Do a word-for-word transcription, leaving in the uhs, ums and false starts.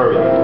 hurry.